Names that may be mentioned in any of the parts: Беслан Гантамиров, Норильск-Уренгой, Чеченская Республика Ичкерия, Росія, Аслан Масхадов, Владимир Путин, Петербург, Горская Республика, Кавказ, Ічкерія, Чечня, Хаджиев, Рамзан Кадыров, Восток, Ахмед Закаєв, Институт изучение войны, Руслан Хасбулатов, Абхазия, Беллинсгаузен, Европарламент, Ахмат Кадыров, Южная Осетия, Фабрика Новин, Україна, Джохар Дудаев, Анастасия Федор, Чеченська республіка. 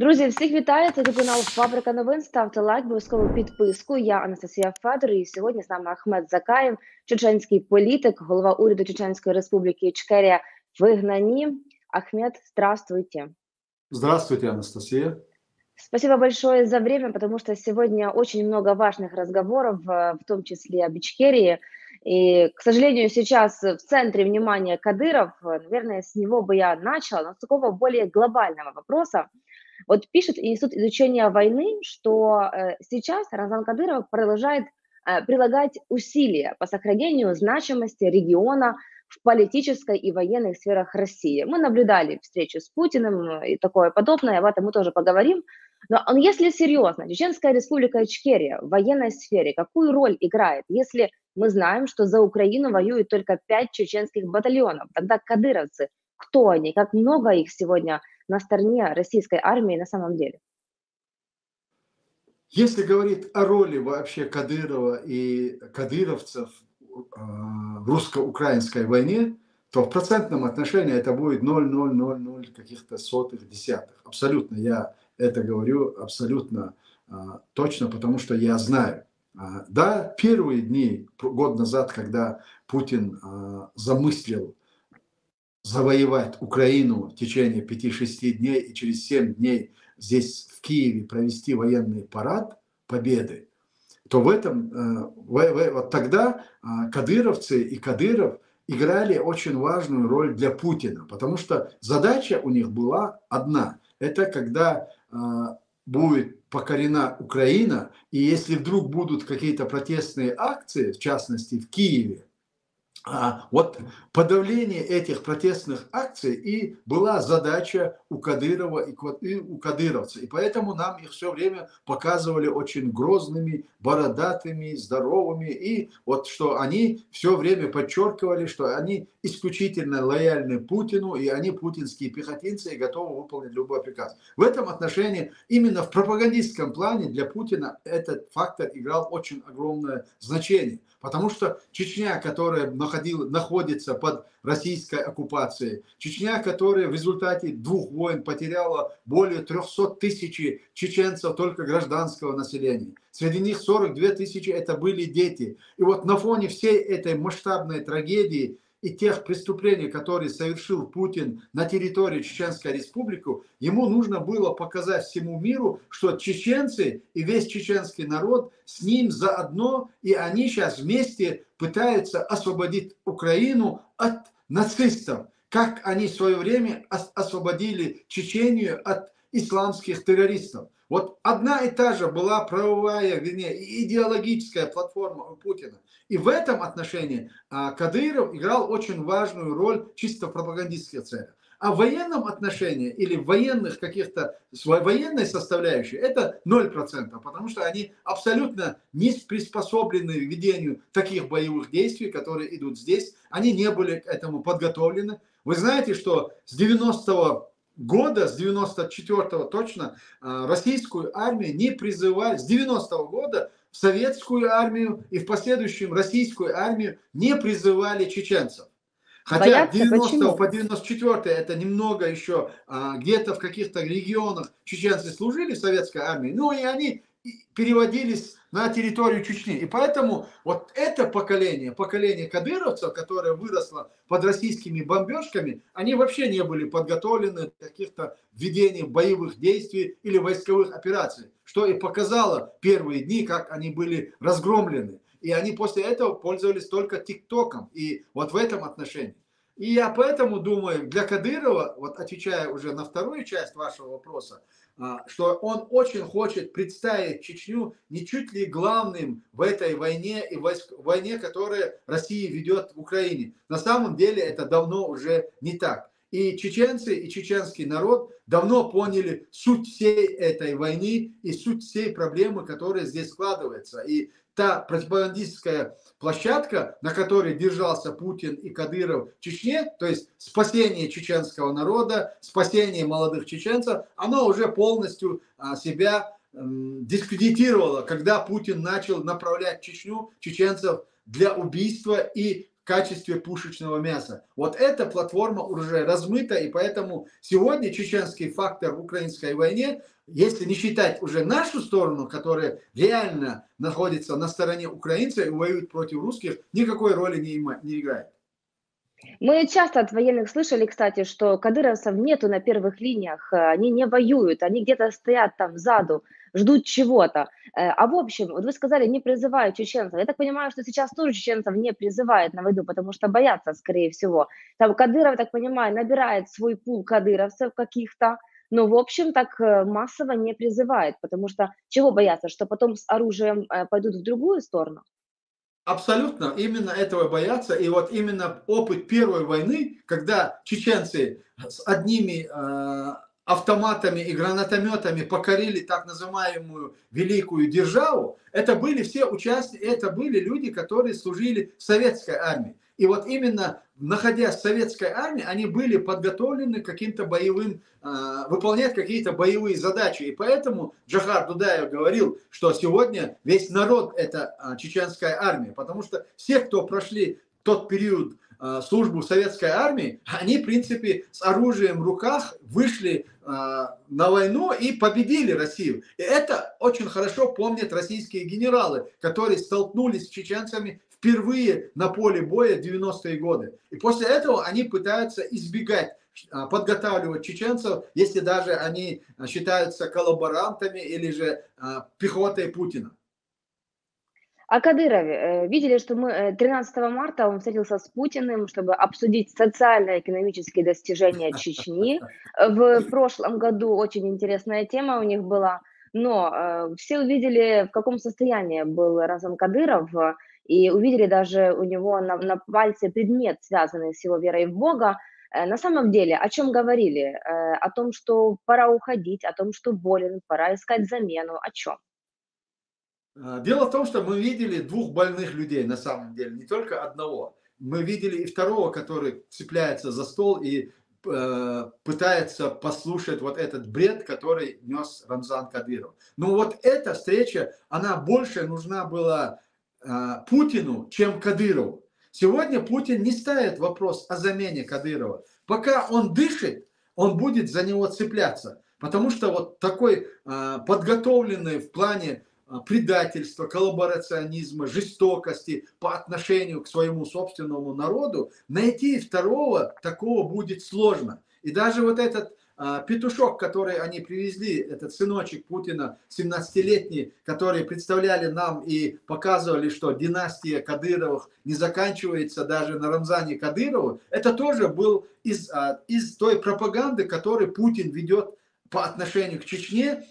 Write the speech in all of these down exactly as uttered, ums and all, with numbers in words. Друзі, всіх вітаю, це телеканал Фабрика Новин, ставте лайк, обов'язково підписку. Я Анастасія Федор і сьогодні з нами Ахмед Закаєв, чеченський політик, голова уряду Чеченської Республіки Ичкерия в изгнании. Ахмед, здравствуйте. Здравствуйте, Анастасия. Спасибо большое за время, потому что сегодня очень много важных разговоров, в том числе об Ичкерии. И, к сожалению, сейчас в центре внимания Кадыров, наверное, с него бы я начала, но с такого более глобального вопроса. Вот пишет Институт изучение войны, что сейчас Рамзан Кадыров продолжает прилагать усилия по сохранению значимости региона в политической и военных сферах России. Мы наблюдали встречу с Путиным и такое подобное, об этом мы тоже поговорим. Но если серьезно, Чеченская Республика Ичкерия в военной сфере какую роль играет, если мы знаем, что за Украину воюют только пять чеченских батальонов? Тогда кадыровцы, кто они, как много их сегодня на стороне российской армии на самом деле? Если говорить о роли вообще Кадырова и кадыровцев в русско-украинской войне, то в процентном отношении это будет ноль ноль ноль ноль каких-то сотых, десятых. Абсолютно, я это говорю абсолютно точно, потому что я знаю. Да, первые дни, год назад, когда Путин замыслил завоевать Украину в течение пяти-шести дней и через семь дней здесь в Киеве провести военный парад победы, то в этом, вот тогда кадыровцы и Кадыров играли очень важную роль для Путина, потому что задача у них была одна. Это когда будет покорена Украина, и если вдруг будут какие-то протестные акции, в частности в Киеве, А вот подавление этих протестных акций и была задача у Кадырова и у кадыровцев. И поэтому нам их все время показывали очень грозными, бородатыми, здоровыми. И вот что они все время подчеркивали, что они исключительно лояльны Путину, и они путинские пехотинцы и готовы выполнить любой приказ. В этом отношении именно в пропагандистском плане для Путина этот фактор играл очень огромное значение. Потому что Чечня, которая находится под российской оккупацией, Чечня, которая в результате двух войн потеряла более трёхсот тысяч чеченцев только гражданского населения. Среди них сорок две тысячи это были дети. И вот на фоне всей этой масштабной трагедии и тех преступлений, которые совершил Путин на территории Чеченской Республики, ему нужно было показать всему миру, что чеченцы и весь чеченский народ с ним заодно, и они сейчас вместе пытаются освободить Украину от нацистов, как они в свое время освободили Чечению от исламских террористов. Вот одна и та же была правовая, вернее, идеологическая платформа у Путина. И в этом отношении Кадыров играл очень важную роль чисто в пропагандистских целях. А в военном отношении или в военных каких-то, военной составляющей это ноль процентов, потому что они абсолютно не приспособлены к ведению таких боевых действий, которые идут здесь. Они не были к этому подготовлены. Вы знаете, что с девяностого года, с девяносто четвёртого точно, российскую армию не призывали, с девяностого года советскую армию и в последующем российскую армию не призывали чеченцев. Хотя с девяностого по девяносто четвёртый это немного еще где-то в каких-то регионах чеченцы служили в советской армии, ну и они переводились на территорию Чечни. И поэтому вот это поколение, поколение кадыровцев, которое выросло под российскими бомбежками, они вообще не были подготовлены к каких-то введениям боевых действий или войсковых операций, что и показало первые дни, как они были разгромлены. И они после этого пользовались только ТикТоком. И вот в этом отношении. И я поэтому думаю, для Кадырова, вот отвечая уже на вторую часть вашего вопроса, что он очень хочет представить Чечню не чуть ли главным в этой войне и войне, которую Россия ведет в Украине. На самом деле это давно уже не так. И чеченцы, и чеченский народ давно поняли суть всей этой войны и суть всей проблемы, которая здесь складывается. И та пропагандистская площадка, на которой держался Путин и Кадыров в Чечне, то есть спасение чеченского народа, спасение молодых чеченцев, оно уже полностью себя дискредитировало, когда Путин начал направлять в Чечню чеченцев для убийства и качестве пушечного мяса. Вот эта платформа уже размыта, и поэтому сегодня чеченский фактор в украинской войне, если не считать уже нашу сторону, которая реально находится на стороне украинцев и воюет против русских, никакой роли не, не играет. Мы часто от военных слышали, кстати, что кадыровцев нету на первых линиях, они не воюют, они где-то стоят там сзаду, ждут чего-то. А в общем, вот вы сказали, не призывают чеченцев. Я так понимаю, что сейчас тоже чеченцев не призывают на войну, потому что боятся, скорее всего. Там Кадыров, так понимаю, набирает свой пул кадыровцев каких-то, но в общем так массово не призывает, потому что чего боятся, что потом с оружием пойдут в другую сторону? Абсолютно, именно этого боятся. И вот именно опыт первой войны, когда чеченцы с одними э, автоматами и гранатометами покорили так называемую великую державу, это были все участники, это были люди, которые служили в советской армии. И вот именно находясь в советской армии, они были подготовлены к каким-то боевым, э, выполнять какие-то боевые задачи. И поэтому Джохар Дудаев говорил, что сегодня весь народ – это э, чеченская армия. Потому что все, кто прошли тот период э, службы в советской армии, они, в принципе, с оружием в руках вышли э, на войну и победили Россию. И это очень хорошо помнят российские генералы, которые столкнулись с чеченцами впервые на поле боя девяностые годы. И после этого они пытаются избегать, подготавливать чеченцев, если даже они считаются коллаборантами или же пехотой Путина. О Кадырове. Видели, что мы тринадцатого марта он встретился с Путиным, чтобы обсудить социально-экономические достижения Чечни. В прошлом году очень интересная тема у них была. Но все увидели, в каком состоянии был Рамзан Кадыров. И увидели даже у него на, на пальце предмет, связанный с его верой в Бога. На самом деле, о чем говорили? О том, что пора уходить, о том, что болен, пора искать замену. О чем? Дело в том, что мы видели двух больных людей, на самом деле, не только одного. Мы видели и второго, который цепляется за стол и э, пытается послушать вот этот бред, который нес Рамзан Кадыров. Но вот эта встреча, она больше нужна была Путину, чем Кадырову. Сегодня Путин не ставит вопрос о замене Кадырова. Пока он дышит, он будет за него цепляться. Потому что вот такой подготовленный в плане предательства, коллаборационизма, жестокости по отношению к своему собственному народу, найти второго такого будет сложно. И даже вот этот петушок, который они привезли, этот сыночек Путина, семнадцатилетний, которые представляли нам и показывали, что династия Кадыровых не заканчивается даже на Рамзане Кадырову, это тоже был из, из той пропаганды, которую Путин ведет по отношению к Чечне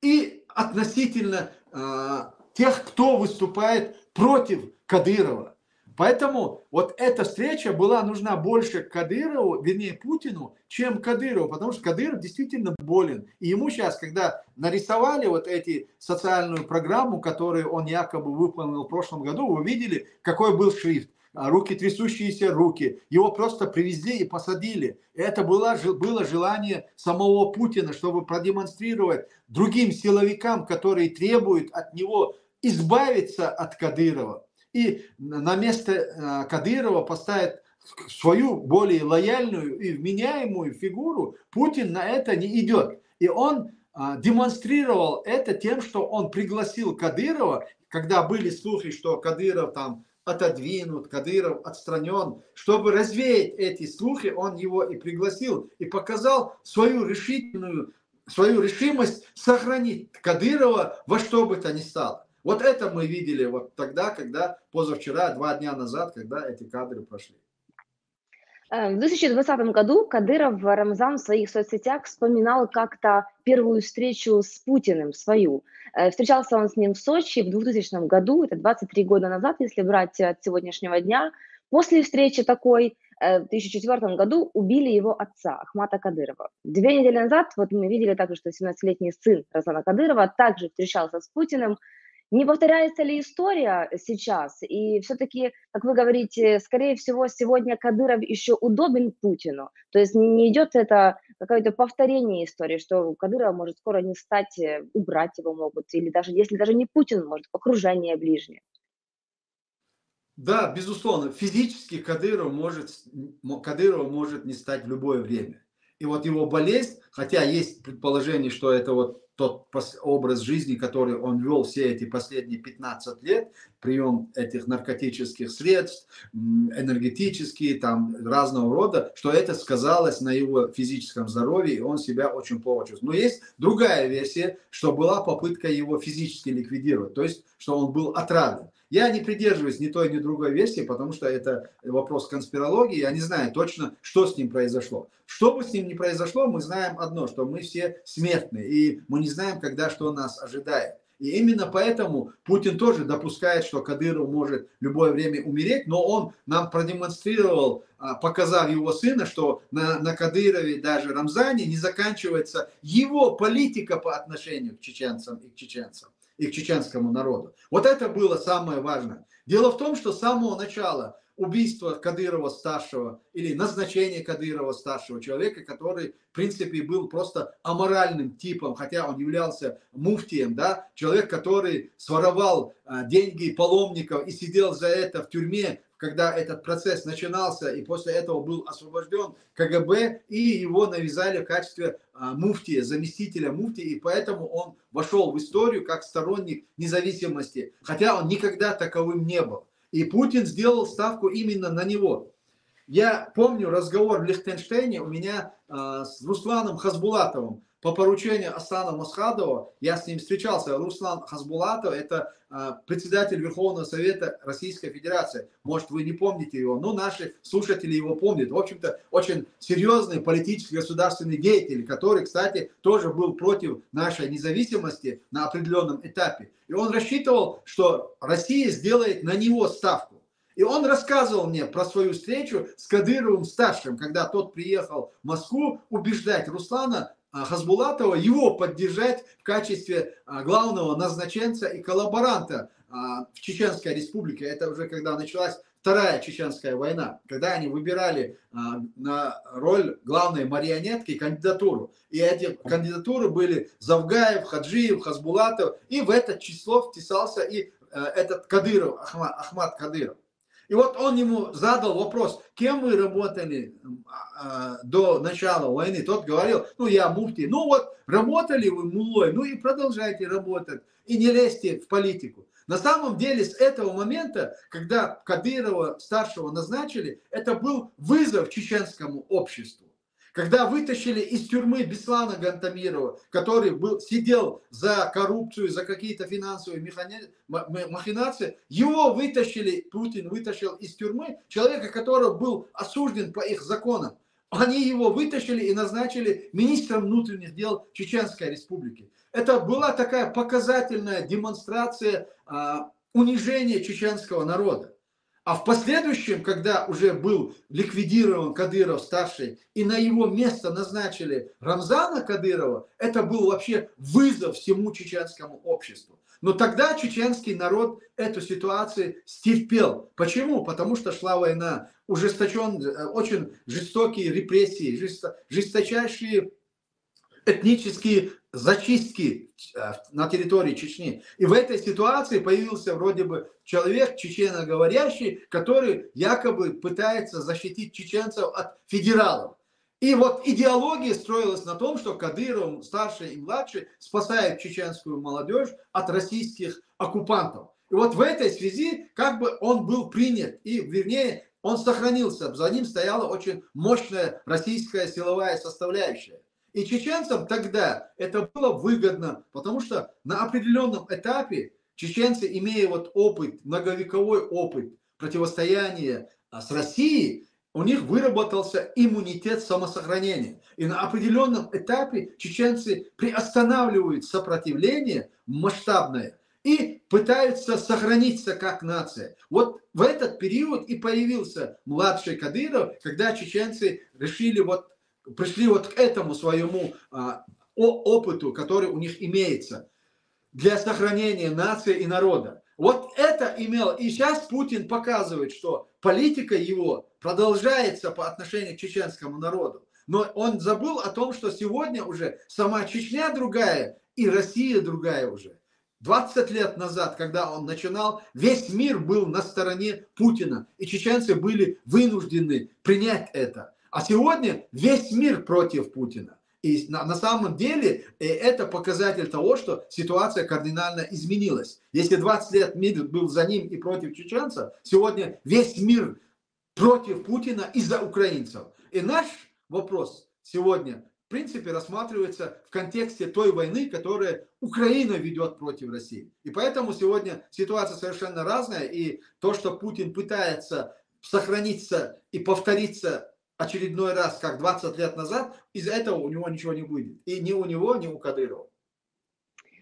и относительно э, тех, кто выступает против Кадырова. Поэтому вот эта встреча была нужна больше Кадырову, вернее Путину, чем Кадырову, потому что Кадыров действительно болен. И ему сейчас, когда нарисовали вот эти социальную программу, которую он якобы выполнил в прошлом году, вы видели, какой был шрифт. Руки, трясущиеся руки. Его просто привезли и посадили. Это было, было желание самого Путина, чтобы продемонстрировать другим силовикам, которые требуют от него избавиться от Кадырова. И на место Кадырова поставит свою более лояльную и вменяемую фигуру. Путин на это не идет. И он демонстрировал это тем, что он пригласил Кадырова, когда были слухи, что Кадыров там отодвинут, Кадыров отстранен. Чтобы развеять эти слухи, он его и пригласил, и показал свою решительную, свою решимость сохранить Кадырова во что бы то ни стало. Вот это мы видели вот тогда, когда позавчера, два дня назад, когда эти кадры прошли. В две тысячи двадцатом году Кадыров Рамзан в своих соцсетях вспоминал как-то первую встречу с Путиным свою. Встречался он с ним в Сочи в двухтысячном году, это двадцать три года назад, если брать от сегодняшнего дня. После встречи такой в две тысячи четвёртом году убили его отца Ахмата Кадырова. Две недели назад вот мы видели также, что семнадцатилетний сын Рамзана Кадырова также встречался с Путиным. Не повторяется ли история сейчас? И все-таки, как вы говорите, скорее всего, сегодня Кадыров еще удобен Путину. То есть не идет это какое-то повторение истории, что Кадырова может скоро не стать, убрать его могут. Или даже, если даже не Путин, может, окружение ближнее. Да, безусловно, физически Кадыров может, Кадырова может не стать в любое время. И вот его болезнь, хотя есть предположение, что это вот тот образ жизни, который он вел все эти последние пятнадцать лет, прием этих наркотических средств, энергетические, там разного рода, что это сказалось на его физическом здоровье, и он себя очень плохо чувствовал. Но есть другая версия, что была попытка его физически ликвидировать, то есть, что он был отравлен. Я не придерживаюсь ни той, ни другой версии, потому что это вопрос конспирологии. Я не знаю точно, что с ним произошло. Что бы с ним ни произошло, мы знаем одно, что мы все смертны, и мы не знаем, когда что нас ожидает. И именно поэтому Путин тоже допускает, что Кадыров может в любое время умереть, но он нам продемонстрировал, показав его сына, что на, на Кадырове, даже Рамзане, не заканчивается его политика по отношению к чеченцам и к чеченцам. и к чеченскому народу. Вот это было самое важное. Дело в том, что с самого начала убийство Кадырова-старшего или назначение Кадырова-старшего, человека, который, в принципе, был просто аморальным типом, хотя он являлся муфтием, да, человек, который своровал а, деньги паломников и сидел за это в тюрьме, когда этот процесс начинался, и после этого был освобожден КГБ, и его навязали в качестве а, муфтия, заместителя муфтия, и поэтому он вошел в историю как сторонник независимости, хотя он никогда таковым не был. И Путин сделал ставку именно на него. Я помню разговор в Лихтенштейне у меня а, с Русланом Хасбулатовым. По поручению Аслана Масхадова я с ним встречался. Руслан Хасбулатов – это а, председатель Верховного Совета Российской Федерации. Может, вы не помните его, но наши слушатели его помнят. В общем-то, очень серьезный политический государственный деятель, который, кстати, тоже был против нашей независимости на определенном этапе. И он рассчитывал, что Россия сделает на него ставку. И он рассказывал мне про свою встречу с Кадыровым-старшим, когда тот приехал в Москву убеждать Руслана Хасбулатова его поддержать в качестве главного назначенца и коллаборанта в Чеченской Республике. Это уже когда началась Вторая Чеченская война, когда они выбирали на роль главной марионетки кандидатуру. И эти кандидатуры были Завгаев, Хаджиев, Хасбулатов. И в это число вписался и этот Кадыров, Ахмат Кадыров. И вот он ему задал вопрос, кем вы работали э, до начала войны? Тот говорил, ну я муфти. Ну вот, работали вы муллой, ну и продолжайте работать, и не лезьте в политику. На самом деле, с этого момента, когда Кадырова-старшего назначили, это был вызов чеченскому обществу. Когда вытащили из тюрьмы Беслана Гантамирова, который был, сидел за коррупцию, за какие-то финансовые махинации, его вытащили, Путин вытащил из тюрьмы, человека, который был осужден по их законам. Они его вытащили и назначили министром внутренних дел Чеченской Республики. Это была такая показательная демонстрация а, унижения чеченского народа. А в последующем, когда уже был ликвидирован Кадыров-старший и на его место назначили Рамзана Кадырова, это был вообще вызов всему чеченскому обществу. Но тогда чеченский народ эту ситуацию стерпел. Почему? Потому что шла война, ужесточен, очень жестокие репрессии, жесточайшие этнические зачистки на территории Чечни. И в этой ситуации появился вроде бы человек, чеченоговорящий, который якобы пытается защитить чеченцев от федералов. И вот идеология строилась на том, что Кадыров, старший и младший, спасает чеченскую молодежь от российских оккупантов. И вот в этой связи как бы он был принят, и вернее он сохранился, за ним стояла очень мощная российская силовая составляющая. И чеченцам тогда это было выгодно, потому что на определенном этапе чеченцы, имея вот опыт, многовековой опыт противостояния с Россией, у них выработался иммунитет самосохранения. И на определенном этапе чеченцы приостанавливают сопротивление масштабное и пытаются сохраниться как нация. Вот в этот период и появился младший Кадыров, когда чеченцы решили вот пришли вот к этому своему а, опыту, который у них имеется для сохранения нации и народа. Вот это имело. И сейчас Путин показывает, что политика его продолжается по отношению к чеченскому народу. Но он забыл о том, что сегодня уже сама Чечня другая и Россия другая уже. двадцать лет назад, когда он начинал, весь мир был на стороне Путина, и чеченцы были вынуждены принять это. А сегодня весь мир против Путина. И на, на самом деле это показатель того, что ситуация кардинально изменилась. Если двадцать лет мир был за ним и против чеченцев, сегодня весь мир против Путина и за украинцев. И наш вопрос сегодня в принципе рассматривается в контексте той войны, которую Украина ведет против России. И поэтому сегодня ситуация совершенно разная. И то, что Путин пытается сохраниться и повториться очередной раз, как двадцать лет назад, из-за этого у него ничего не будет. И ни у него, ни у Кадырова.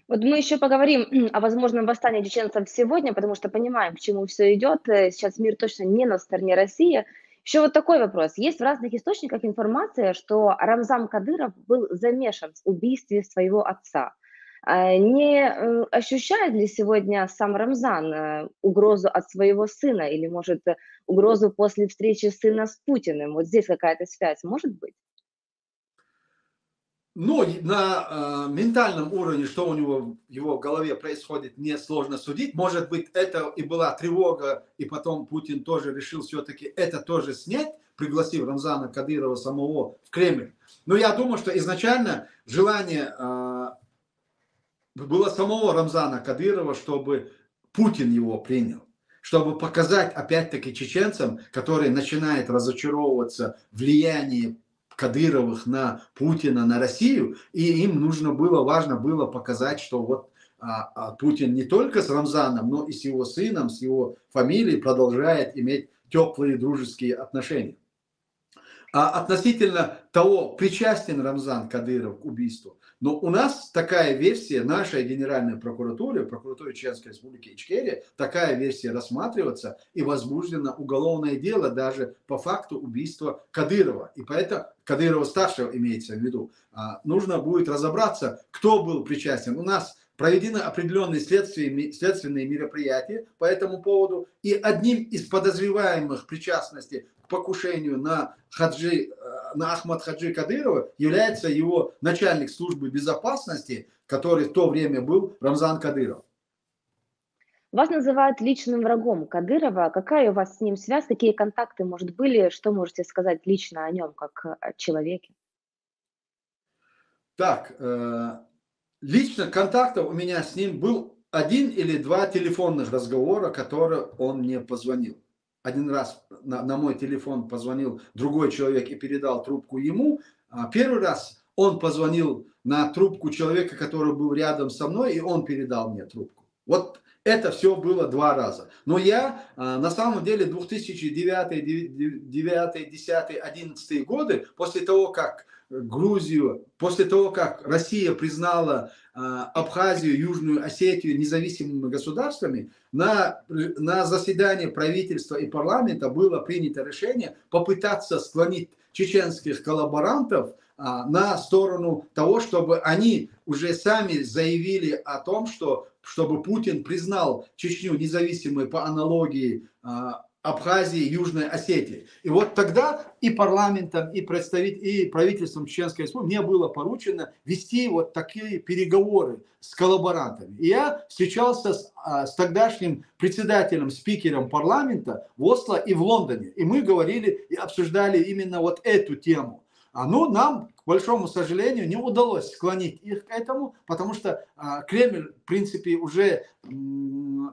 Вот мы еще поговорим о возможном восстании чеченцев сегодня, потому что понимаем, к чему все идет. Сейчас мир точно не на стороне России. Еще вот такой вопрос. Есть в разных источниках информация, что Рамзан Кадыров был замешан в убийстве своего отца. Не ощущает ли сегодня сам Рамзан угрозу от своего сына или, может, угрозу после встречи сына с Путиным? Вот здесь какая-то связь может быть? Ну, на э, ментальном уровне, что у него в его голове происходит, мне сложно судить. Может быть, это и была тревога, и потом Путин тоже решил все-таки это тоже снять, пригласив Рамзана Кадырова самого в Кремль. Но я думаю, что изначально желание... Э, было самого Рамзана Кадырова, чтобы Путин его принял, чтобы показать опять-таки чеченцам, которые начинают разочаровываться влияние Кадыровых на Путина, на Россию, и им нужно было, важно было показать, что вот а, а Путин не только с Рамзаном, но и с его сыном, с его фамилией продолжает иметь теплые дружеские отношения. А относительно того, причастен Рамзан Кадыров к убийству, но у нас такая версия, нашей Генеральной прокуратуры, прокуратуры Чеченской Республики Ичкерия, такая версия рассматривается, и возбуждено уголовное дело даже по факту убийства Кадырова. И поэтому Кадырова-старшего имеется в виду. Нужно будет разобраться, кто был причастен. У нас проведены определенные следственные мероприятия по этому поводу, и одним из подозреваемых причастности к покушению на Хаджи, на Ахмат Хаджи Кадырова является его начальник службы безопасности, который в то время был Рамзан Кадыров. Вас называют личным врагом Кадырова. Какая у вас с ним связь? Какие контакты, может, были? Что можете сказать лично о нем, как о человеке? Так, э, лично контактов у меня с ним был один или два телефонных разговора, которые он мне позвонил. Один раз на, на мой телефон позвонил другой человек и передал трубку ему. Первый раз он позвонил на трубку человека, который был рядом со мной, и он передал мне трубку. Вот это все было два раза. Но я на самом деле две тысячи девятый, две тысячи десятый, две тысячи одиннадцатый годы, после того, как Грузию, после того, как Россия признала Абхазию, Южную Осетию независимыми государствами, на, на заседании правительства и парламента было принято решение попытаться склонить чеченских коллаборантов а, на сторону того, чтобы они уже сами заявили о том, что чтобы Путин признал Чечню независимой по аналогии а, Абхазии, Южной Осетии. И вот тогда и парламентом, и, представитель, и правительством Чеченской Республики мне было поручено вести вот такие переговоры с коллаборантами. И я встречался с, с тогдашним председателем, спикером парламента в Осло и в Лондоне. И мы говорили и обсуждали именно вот эту тему. Но нам, к большому сожалению, не удалось склонить их к этому, потому что Кремль, в принципе, уже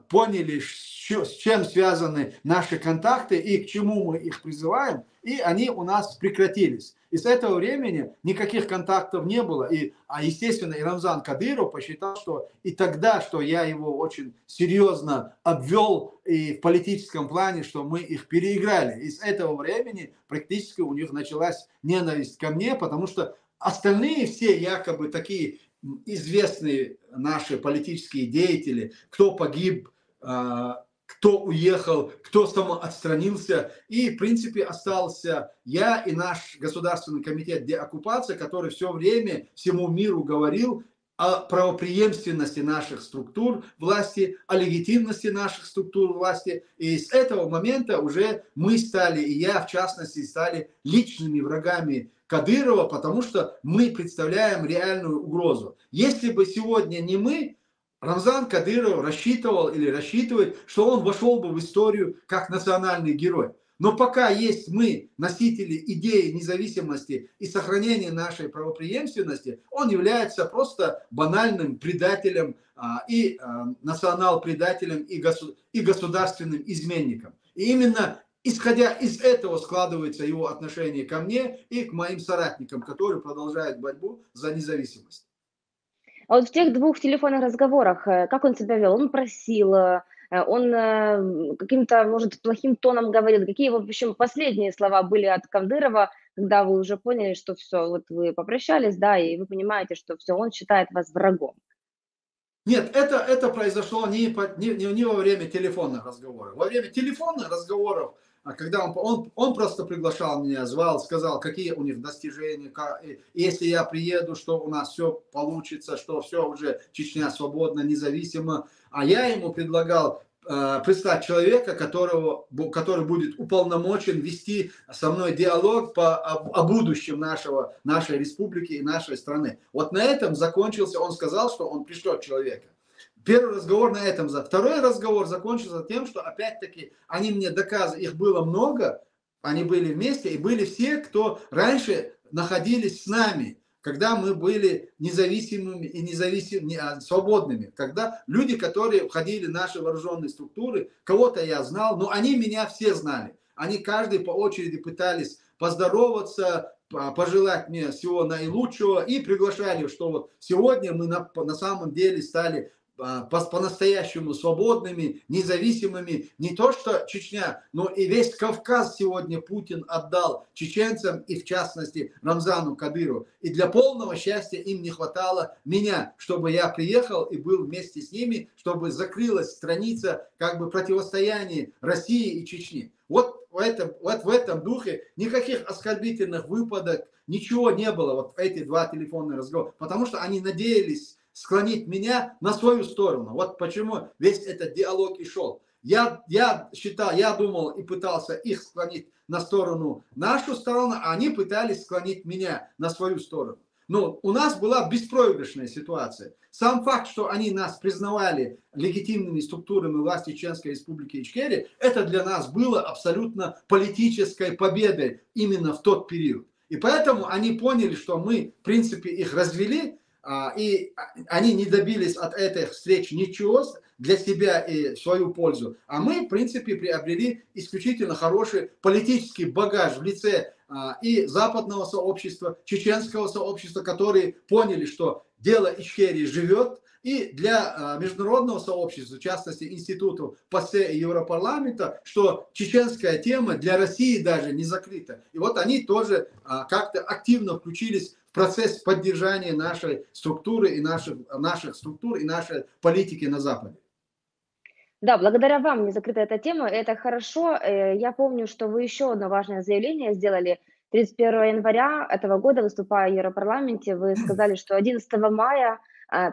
поняли, с чем связаны наши контакты и к чему мы их призываем, и они у нас прекратились. И с этого времени никаких контактов не было. И, а естественно, и Рамзан Кадыров посчитал, что и тогда, что я его очень серьезно обвел и в политическом плане, что мы их переиграли. И с этого времени практически у них началась ненависть ко мне, потому что остальные все якобы такие известные наши политические деятели, кто погиб, кто уехал, кто самоотстранился. И, в принципе, остался я и наш Государственный комитет деоккупации, который все время всему миру говорил о правопреемственности наших структур власти, о легитимности наших структур власти. И с этого момента уже мы стали, и я в частности, стали личными врагами Кадырова, потому что мы представляем реальную угрозу. Если бы сегодня не мы, Рамзан Кадыров рассчитывал или рассчитывает, что он вошел бы в историю как национальный герой. Но пока есть мы, носители идеи независимости и сохранения нашей правопреемственности, он является просто банальным предателем а, и а, национал-предателем и, госу и государственным изменником. И именно исходя из этого складывается его отношение ко мне и к моим соратникам, которые продолжают борьбу за независимость. А вот в тех двух телефонных разговорах, как он себя вел? Он просил... Он каким-то, может, плохим тоном говорил. Какие, в общем, последние слова были от Кадырова, когда вы уже поняли, что все, вот вы попрощались, да, и вы понимаете, что все, он считает вас врагом. Нет, это, это произошло не, не, не во время телефонных разговоров. Во время телефонных разговоров, когда он, он, он просто приглашал меня, звал, сказал, какие у них достижения, как, если я приеду, что у нас все получится, что все уже Чечня свободна, независима. А я ему предлагал э, представить человека, которого, который будет уполномочен вести со мной диалог по, о, о будущем нашего, нашей республики и нашей страны. Вот на этом закончился, он сказал, что он пришлет человека. Первый разговор на этом, второй разговор закончился тем, что опять-таки они мне доказывали, их было много, они были вместе и были все, кто раньше находились с нами. Когда мы были независимыми и независим... свободными, когда люди, которые входили в наши вооруженные структуры, кого-то я знал, но они меня все знали. Они каждый по очереди пытались поздороваться, пожелать мне всего наилучшего и приглашали, что вот сегодня мы на, на самом деле стали по-настоящему свободными, независимыми. Не то, что Чечня, но и весь Кавказ сегодня Путин отдал чеченцам и, в частности, Рамзану Кадырову. И для полного счастья им не хватало меня, чтобы я приехал и был вместе с ними, чтобы закрылась страница как бы противостояния России и Чечни. Вот в этом, вот в этом духе никаких оскорбительных выпадок, ничего не было, вот эти два телефонных разговора, потому что они надеялись склонить меня на свою сторону. Вот почему весь этот диалог и шел. Я, я считал, я думал и пытался их склонить на сторону нашу сторону, а они пытались склонить меня на свою сторону. Но у нас была беспроигрышная ситуация. Сам факт, что они нас признавали легитимными структурами власти Чеченской Республики Ичкерия, это для нас было абсолютно политической победой именно в тот период. И поэтому они поняли, что мы, в принципе, их развели, и они не добились от этой встречи ничего для себя и в свою пользу. А мы, в принципе, приобрели исключительно хороший политический багаж в лице и западного сообщества, чеченского сообщества, которые поняли, что дело Ичкерии живет. И для международного сообщества, в частности, институтов ПАСЕ и Европарламента, что чеченская тема для России даже не закрыта. И вот они тоже как-то активно включились в процесс поддержания нашей структуры и наших, наших структур и нашей политики на Западе. Да, благодаря вам не закрыта эта тема. Это хорошо. Я помню, что вы еще одно важное заявление сделали. тридцать первого января этого года, выступая в Европарламенте, вы сказали, что одиннадцатого мая...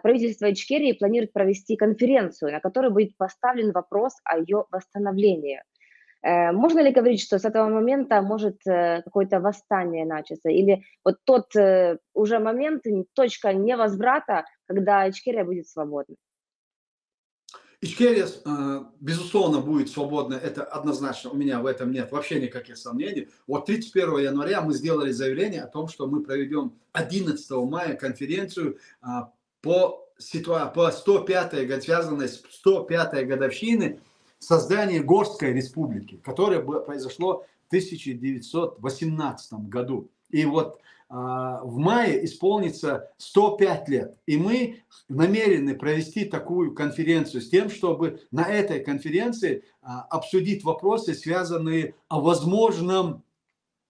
правительство Ичкерии планирует провести конференцию, на которой будет поставлен вопрос о ее восстановлении. Можно ли говорить, что с этого момента может какое-то восстание начаться? Или вот тот уже момент, точка невозврата, когда Ичкерия будет свободна? Ичкерия, безусловно, будет свободна. Это однозначно, у меня в этом нет вообще никаких сомнений. Вот тридцать первого января мы сделали заявление о том, что мы проведем одиннадцатого мая конференцию по сто пятой, связанной с сто пятой годовщины создания Горской Республики, которое произошло в тысяча девятьсот восемнадцатом году. И вот а, в мае исполнится сто пять лет. И мы намерены провести такую конференцию с тем, чтобы на этой конференции а, обсудить вопросы, связанные о возможном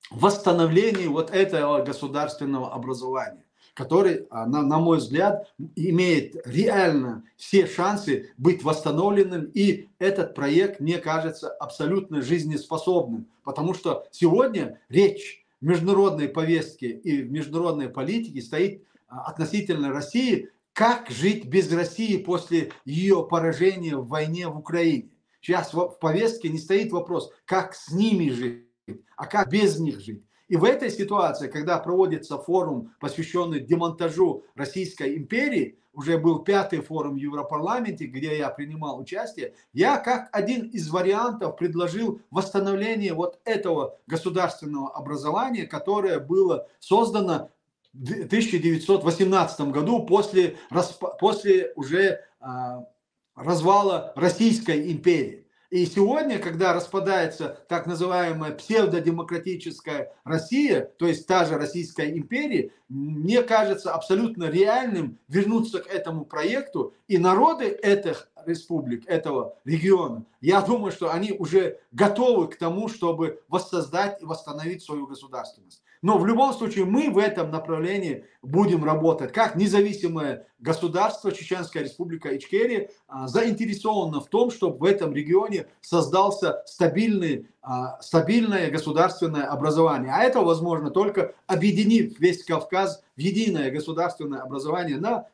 восстановлении вот этого государственного образования, который, на мой взгляд, имеет реально все шансы быть восстановленным. И этот проект, мне кажется, абсолютно жизнеспособным. Потому что сегодня речь в международной повестке и в международной политике стоит относительно России, как жить без России после ее поражения в войне в Украине. Сейчас в повестке не стоит вопрос, как с ними жить, а как без них жить. И в этой ситуации, когда проводится форум, посвященный демонтажу Российской империи, уже был пятый форум в Европарламенте, где я принимал участие, я как один из вариантов предложил восстановление вот этого государственного образования, которое было создано в тысяча девятьсот восемнадцатом году после, после уже а, развала Российской империи. И сегодня, когда распадается так называемая псевдодемократическая Россия, то есть та же Российская империя, мне кажется абсолютно реальным вернуться к этому проекту. И народы этих республик, этого региона, я думаю, что они уже готовы к тому, чтобы воссоздать и восстановить свою государственность. Но в любом случае мы в этом направлении будем работать. Как независимое государство, Чеченская Республика Ичкерия заинтересована в том, чтобы в этом регионе создался стабильный, стабильное государственное образование. А это возможно только объединив весь Кавказ в единое государственное образование на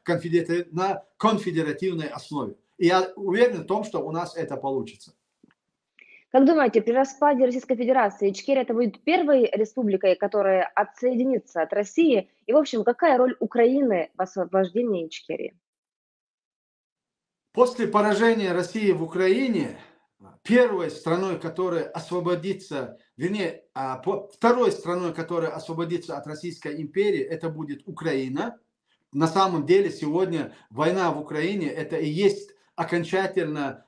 конфедеративной основе. И я уверен в том, что у нас это получится. Как думаете, при распаде Российской Федерации Ичкерия это будет первой республикой, которая отсоединится от России? И, в общем, какая роль Украины в освобождении Ичкерии? После поражения России в Украине, первой страной, которая освободится, вернее, второй страной, которая освободится от Российской империи, это будет Украина. На самом деле сегодня война в Украине это и есть окончательно...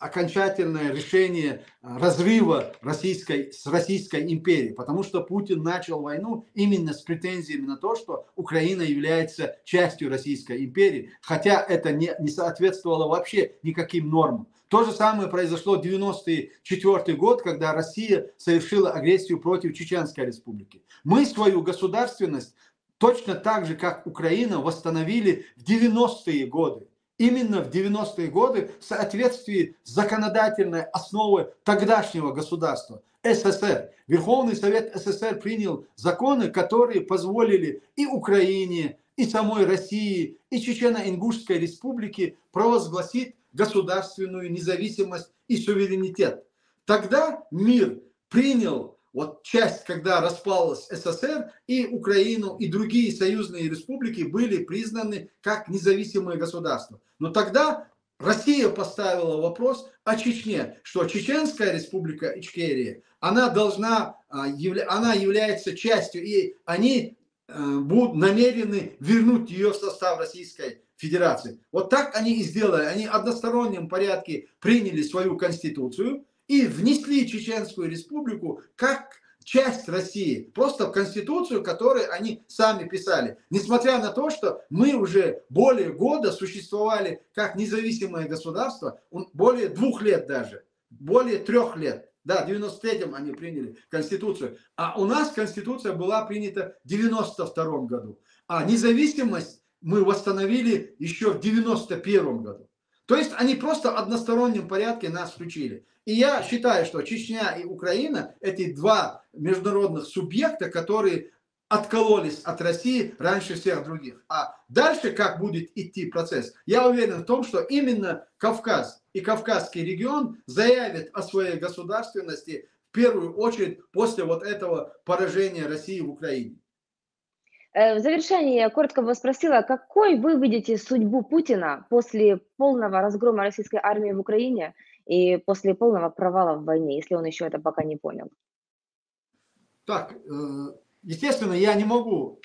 окончательное решение разрыва российской, с Российской империей, потому что Путин начал войну именно с претензиями на то, что Украина является частью Российской империи, хотя это не, не соответствовало вообще никаким нормам. То же самое произошло в девяносто четвёртый год, когда Россия совершила агрессию против Чеченской Республики. Мы свою государственность точно так же, как Украина, восстановили в девяностые годы. Именно в девяностые годы в соответствии с законодательной основой тогдашнего государства СССР. Верховный Совет СССР принял законы, которые позволили и Украине, и самой России, и Чечено-Ингушской республике провозгласить государственную независимость и суверенитет. Тогда мир принял вот часть, когда распалась СССР, и Украину, и другие союзные республики были признаны как независимые государства. Но тогда Россия поставила вопрос о Чечне, что Чеченская республика Ичкерия, она должна, она является частью, и они будут намерены вернуть ее в состав Российской Федерации. Вот так они и сделали. Они в одностороннем порядке приняли свою конституцию, и внесли Чеченскую Республику как часть России, просто в Конституцию, которую они сами писали. Несмотря на то, что мы уже более года существовали как независимое государство, более двух лет даже, более трех лет. Да, в девяносто третьем они приняли Конституцию. А у нас Конституция была принята в девяносто втором году. А независимость мы восстановили еще в девяносто первом году. То есть они просто в одностороннем порядке нас включили. И я считаю, что Чечня и Украина – эти два международных субъекта, которые откололись от России раньше всех других. А дальше, как будет идти процесс, я уверен в том, что именно Кавказ и Кавказский регион заявят о своей государственности в первую очередь после вот этого поражения России в Украине. В завершении я коротко вас спросила, какой вы видите судьбу Путина после полного разгрома российской армии в Украине и после полного провала в войне, если он еще это пока не понял? Так, естественно, я не могу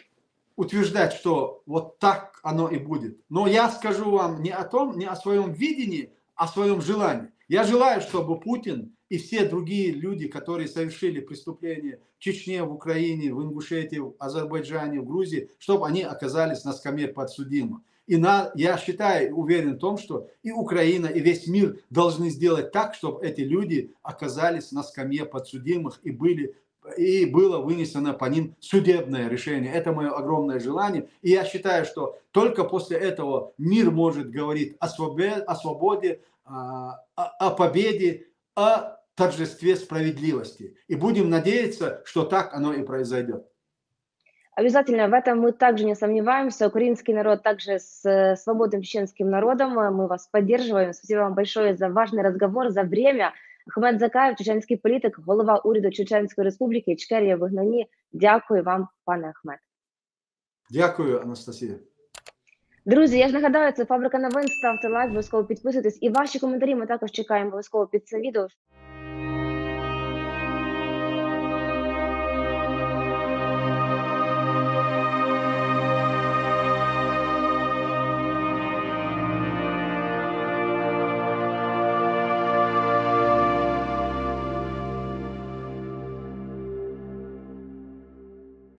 утверждать, что вот так оно и будет. Но я скажу вам не о том, не о своем видении, а о своем желании. Я желаю, чтобы Путин и все другие люди, которые совершили преступления в Чечне, в Украине, в Ингушетии, в Азербайджане, в Грузии, чтобы они оказались на скамье подсудимых. И на, я считаю, уверен в том, что и Украина, и весь мир должны сделать так, чтобы эти люди оказались на скамье подсудимых и были... и было вынесено по ним судебное решение. Это мое огромное желание. И я считаю, что только после этого мир может говорить о свободе, о, свободе, о победе, о торжестве справедливости. И будем надеяться, что так оно и произойдет. Обязательно, в этом мы также не сомневаемся. Украинский народ также с свободным чеченским народом. Мы вас поддерживаем. Спасибо вам большое за важный разговор, за время, Ахмед Закаєв, чеченський політик, голова уряду Чеченської Республіки Ічкерія вигнані. Дякую вам, пане Ахмед. Дякую, Анастасія. Друзі, я ж нагадаю, це Фабрика новин. Ставте лайк, обов'язково підписуйтесь. І ваші коментарі ми також чекаємо обов'язково під цим відео.